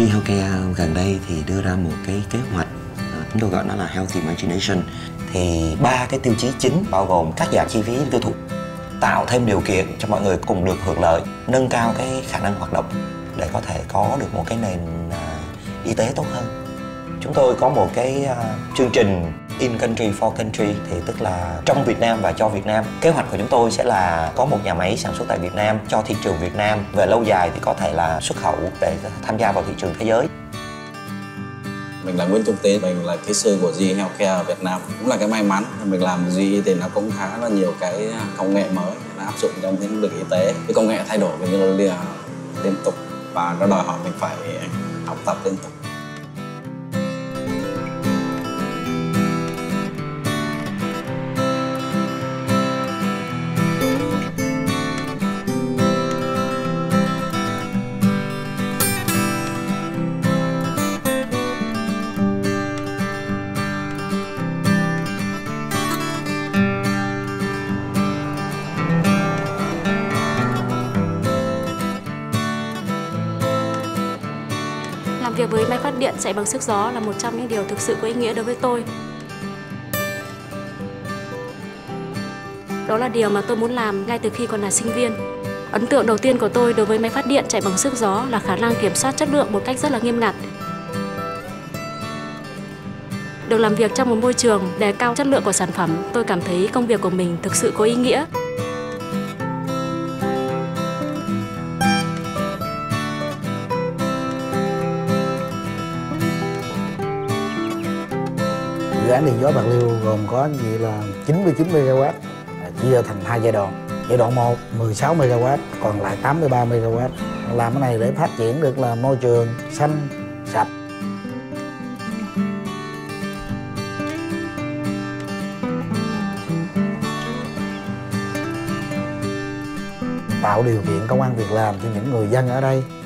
G Healthcare gần đây thì đưa ra một cái kế hoạch, chúng tôi gọi nó là Health Imagination. Thì ba cái tiêu chí chính bao gồm cắt giảm chi phí tiêu thụ, tạo thêm điều kiện cho mọi người cùng được hưởng lợi, nâng cao cái khả năng hoạt động để có thể có được một cái nền y tế tốt hơn. Chúng tôi có một cái chương trình In Country for Country, thì tức là trong Việt Nam và cho Việt Nam. Kế hoạch của chúng tôi sẽ là có một nhà máy sản xuất tại Việt Nam cho thị trường Việt Nam, về lâu dài thì có thể là xuất khẩu để tham gia vào thị trường thế giới. Mình là Nguyễn Trung Tế, mình là kỹ sư của G Healthcare Việt Nam. Cũng là cái may mắn, mình làm GE thì nó cũng khá là nhiều cái công nghệ mới nó áp dụng trong lĩnh vực y tế. Cái công nghệ thay đổi gần như là liên tục và nó đòi hỏi mình phải học tập liên tục. Làm việc với máy phát điện chạy bằng sức gió là một trong những điều thực sự có ý nghĩa đối với tôi. Đó là điều mà tôi muốn làm ngay từ khi còn là sinh viên. Ấn tượng đầu tiên của tôi đối với máy phát điện chạy bằng sức gió là khả năng kiểm soát chất lượng một cách rất là nghiêm ngặt. Được làm việc trong một môi trường đề cao chất lượng của sản phẩm, tôi cảm thấy công việc của mình thực sự có ý nghĩa. Dự án điện gió Bạc Liêu gồm có gì là 99 MW, chia thành hai giai đoạn. Giai đoạn 1 16 MW, còn lại 83 MW. Làm cái này để phát triển được là môi trường xanh, sạch. Tạo điều kiện công ăn việc làm cho những người dân ở đây.